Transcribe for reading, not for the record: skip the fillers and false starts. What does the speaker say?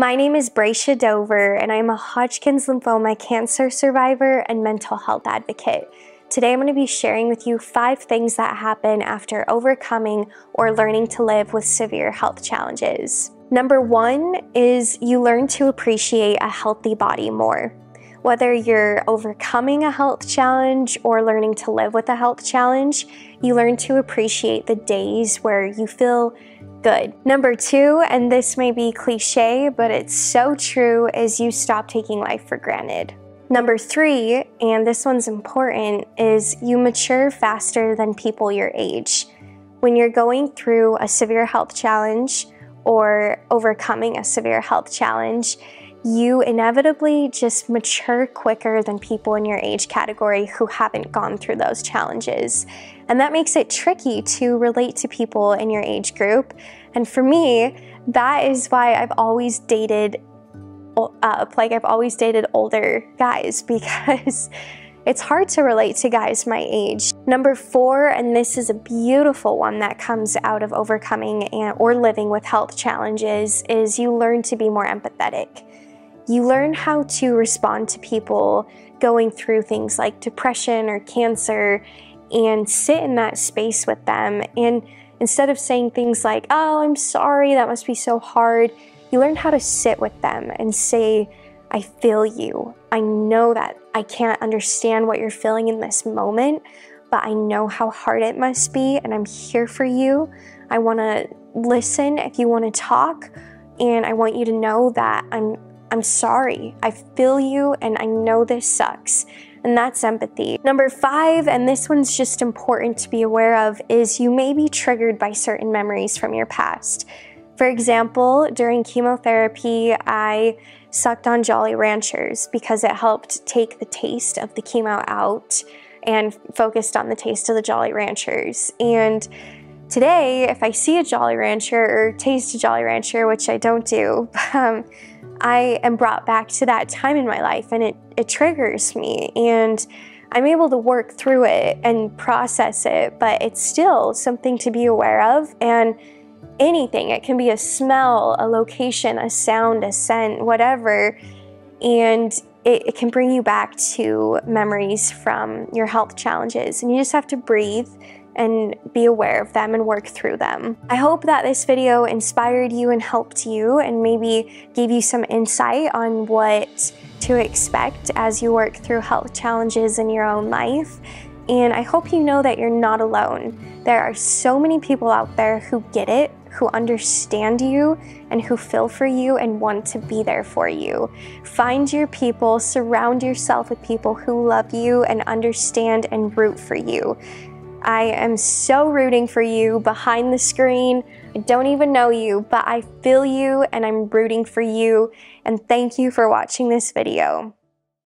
My name is Brescia Dover, and I'm a Hodgkin's lymphoma cancer survivor and mental health advocate. Today I'm going to be sharing with you 5 things that happen after overcoming or learning to live with severe health challenges. Number 1 is you learn to appreciate a healthy body more. Whether you're overcoming a health challenge or learning to live with a health challenge, you learn to appreciate the days where you feel good. Number 2, and this may be cliche, but it's so true, is you stop taking life for granted. Number 3, and this one's important, is you mature faster than people your age. When you're going through a severe health challenge or overcoming a severe health challenge, you inevitably just mature quicker than people in your age category who haven't gone through those challenges. And that makes it tricky to relate to people in your age group. And for me, that is why I've always dated older guys, because it's hard to relate to guys my age. Number 4, and this is a beautiful one that comes out of overcoming or living with health challenges, is you learn to be more empathetic. You learn how to respond to people going through things like depression or cancer and sit in that space with them. And instead of saying things like, "Oh, I'm sorry, that must be so hard," you learn how to sit with them and say, "I feel you. I know that I can't understand what you're feeling in this moment, but I know how hard it must be, and I'm here for you. I want to listen if you want to talk, and I want you to know that I'm sorry. I feel you, and I know this sucks." And that's empathy. Number 5, and this one's just important to be aware of, is you may be triggered by certain memories from your past. For example, during chemotherapy, I sucked on Jolly Ranchers because it helped take the taste of the chemo out and focused on the taste of the Jolly Ranchers. And today, if I see a Jolly Rancher or taste a Jolly Rancher, which I don't do, I am brought back to that time in my life, and it triggers me, and I'm able to work through it and process it, but it's still something to be aware of. And anything, it can be a smell, a location, a sound, a scent, whatever, and it can bring you back to memories from your health challenges, and you just have to breathe and be aware of them and work through them. I hope that this video inspired you and helped you, and maybe gave you some insight on what to expect as you work through health challenges in your own life. And I hope you know that you're not alone. There are so many people out there who get it, who understand you, and who feel for you and want to be there for you. Find your people, surround yourself with people who love you and understand and root for you. I am so rooting for you behind the screen. I don't even know you, but I feel you and I'm rooting for you. And thank you for watching this video.